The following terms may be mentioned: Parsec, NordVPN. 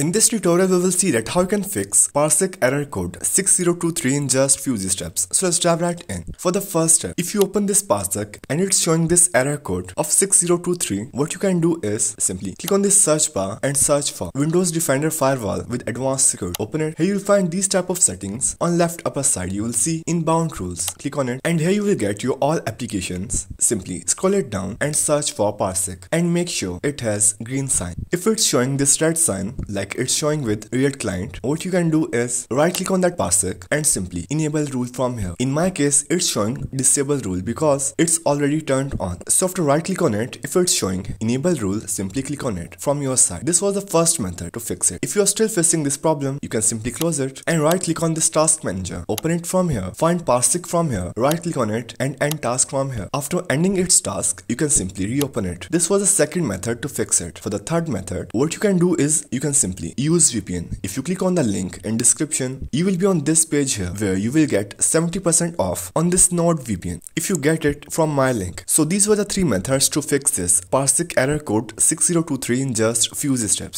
In this tutorial, we will see that how you can fix Parsec error code 6023 in just few steps. So let's dive right in. For the first step, if you open this Parsec and it's showing this error code of 6023, what you can do is simply click on this search bar and search for Windows Defender Firewall with Advanced Security. Open it. Here you'll find these type of settings. On left upper side, you will see Inbound Rules. Click on it and here you will get your all applications. Simply scroll it down and search for Parsec and make sure it has green sign. If it's showing this red sign, like it's showing with React client, what you can do is right click on that Parsec and simply enable rule from here. In my case, it's showing disable rule because it's already turned on. So after right click on it, if it's showing enable rule, simply click on it from your side. This was the first method to fix it. If you're still facing this problem, you can simply close it and right click on this task manager. Open it from here, find Parsec from here, right click on it and end task from here. After ending its task, you can simply reopen it. This was the second method to fix it. For the third method, what you can do is you can simply use VPN. If you click on the link in description, you will be on this page here where you will get 70% off on this NordVPN if you get it from my link. So these were the three methods to fix this Parsec error code 6023 in just few steps.